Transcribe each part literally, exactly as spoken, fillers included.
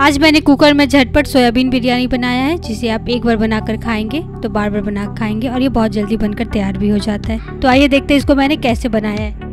आज मैंने कुकर में झटपट सोयाबीन बिरयानी बनाया है, जिसे आप एक बार बनाकर खाएंगे तो बार बार बना कर खाएंगे और ये बहुत जल्दी बनकर तैयार भी हो जाता है। तो आइए देखते हैं इसको मैंने कैसे बनाया है।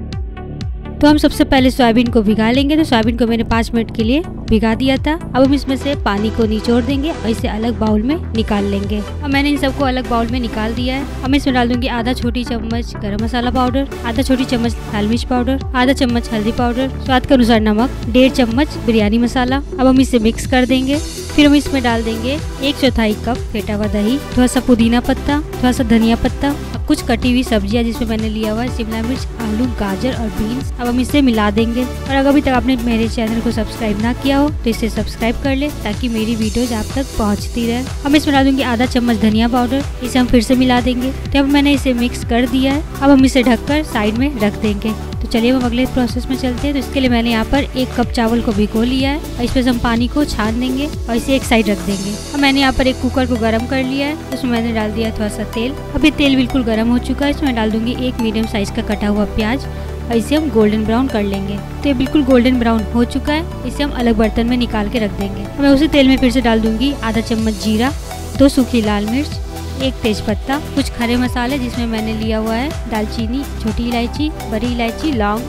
तो हम सबसे पहले सोयाबीन को भिगा लेंगे। तो सोयाबीन को मैंने पाँच मिनट के लिए भिगा दिया था। अब हम इसमें से पानी को निचोड़ देंगे और इसे अलग बाउल में निकाल लेंगे। अब मैंने इन सबको अलग बाउल में निकाल दिया है। अब मैं इसमें डाल दूंगी आधा छोटी चम्मच गरम मसाला पाउडर, आधा छोटी चम्मच लाल मिर्च पाउडर, आधा चम्मच हल्दी पाउडर, स्वाद के अनुसार नमक, डेढ़ चम्मच बिरयानी मसाला। अब हम इसे मिक्स कर देंगे। फिर हम इसमें डाल देंगे एक चौथाई कप फेटा हुआ दही, थोड़ा सा पुदीना पत्ता, थोड़ा सा धनिया पत्ता और कुछ कटी हुई सब्जियाँ जिसमें मैंने लिया हुआ शिमला मिर्च, आलू, गाजर और बीन्स। अब हम इसे मिला देंगे। और अगर अभी तक आपने मेरे चैनल को सब्सक्राइब ना किया तो इसे सब्सक्राइब कर ले ताकि मेरी वीडियोस आप तक पहुंचती रहे। हम इसमें डाल दूंगी आधा चम्मच धनिया पाउडर, इसे हम फिर से मिला देंगे। तो अब मैंने इसे मिक्स कर दिया है। अब हम इसे ढककर साइड में रख देंगे। तो चलिए हम अगले प्रोसेस में चलते हैं। तो इसके लिए मैंने यहाँ पर एक कप चावल को भिगो लिया है और इसमें हम पानी को छान देंगे और इसे एक साइड रख देंगे। अब मैंने यहाँ पर एक कुकर को गर्म कर लिया है। उसमें मैंने डाल दिया थोड़ा सा तेल। अब ये तेल बिल्कुल गर्म हो चुका है। इसमें डाल दूंगी एक मीडियम साइज का कटा हुआ प्याज और इसे हम गोल्डन ब्राउन कर लेंगे। तो ये बिल्कुल गोल्डन ब्राउन हो चुका है। इसे हम अलग बर्तन में निकाल के रख देंगे। मैं उसी तेल में फिर से डाल दूंगी आधा चम्मच जीरा, दो सूखी लाल मिर्च, एक तेज पत्ता, कुछ खड़े मसाले जिसमें मैंने लिया हुआ है दालचीनी, छोटी इलायची, बड़ी इलायची, लौंग,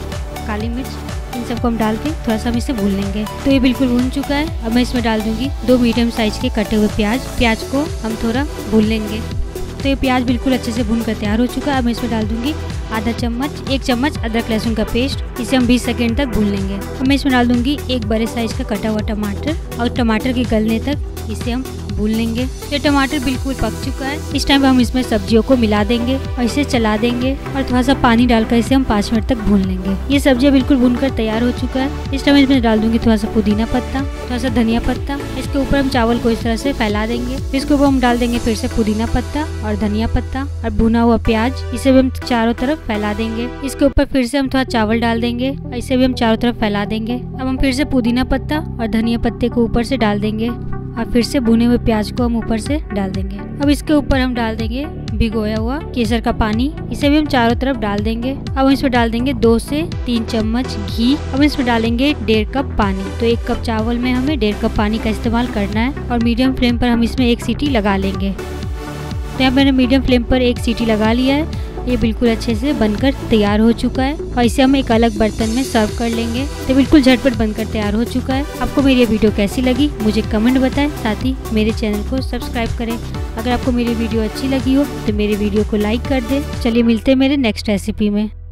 काली मिर्च। इन सबको हम डाल के थोड़ा सा हम इसे भून लेंगे। तो ये बिल्कुल भून चुका है। अब मैं इसमें डाल दूंगी दो मीडियम साइज के कटे हुए प्याज। प्याज को हम थोड़ा भून लेंगे। तो ये प्याज बिल्कुल अच्छे से भून कर तैयार हो चुका है। अब मैं इसमें डाल दूंगी आधा चम्मच एक चम्मच अदरक लहसुन का पेस्ट, इसे हम बीस सेकंड तक भून लेंगे। अब मैं इसमें डाल दूंगी एक बड़े साइज का कटा हुआ टमाटर और टमाटर के गलने तक इसे हम भून लेंगे। ये टमाटर बिल्कुल पक चुका है। इस टाइम हम इसमें सब्जियों को मिला देंगे और इसे चला देंगे और थोड़ा सा पानी डालकर इसे हम पाँच मिनट तक भून लेंगे। ये सब्जियाँ बिल्कुल भूनकर तैयार हो चुका है। इस टाइम इसमें डाल दूंगी थोड़ा सा पुदीना पत्ता, थोड़ा सा धनिया पत्ता। इसके ऊपर हम चावल को इस तरह से फैला देंगे। इसके ऊपर हम डाल देंगे फिर से पुदीना पत्ता और धनिया पत्ता और भुना हुआ प्याज, इसे भी हम चारों तरफ फैला देंगे। इसके ऊपर फिर से हम थोड़ा चावल डाल देंगे और इसे भी हम चारों तरफ फैला देंगे। अब हम फिर से पुदीना पत्ता और धनिया पत्ते को ऊपर से डाल देंगे और फिर से भुने हुए प्याज को हम ऊपर से डाल देंगे। अब इसके ऊपर हम डाल देंगे भिगोया हुआ केसर का पानी, इसे भी हम चारों तरफ डाल देंगे। अब हम इसमें डाल देंगे दो से तीन चम्मच घी। अब इसमें डालेंगे डेढ़ कप पानी। तो एक कप चावल में हमें डेढ़ कप पानी का इस्तेमाल करना है और मीडियम फ्लेम पर हम इसमें एक सीटी लगा लेंगे। तो यहाँ मैंने मीडियम फ्लेम पर एक सीटी लगा लिया है। ये बिल्कुल अच्छे से बनकर तैयार हो चुका है और इसे हम एक अलग बर्तन में सर्व कर लेंगे। तो बिल्कुल झटपट बनकर तैयार हो चुका है। आपको मेरी ये वीडियो कैसी लगी मुझे कमेंट बताएं, साथ ही मेरे चैनल को सब्सक्राइब करें। अगर आपको मेरी वीडियो अच्छी लगी हो तो मेरे वीडियो को लाइक कर दें। चलिए मिलते हैं मेरे नेक्स्ट रेसिपी में।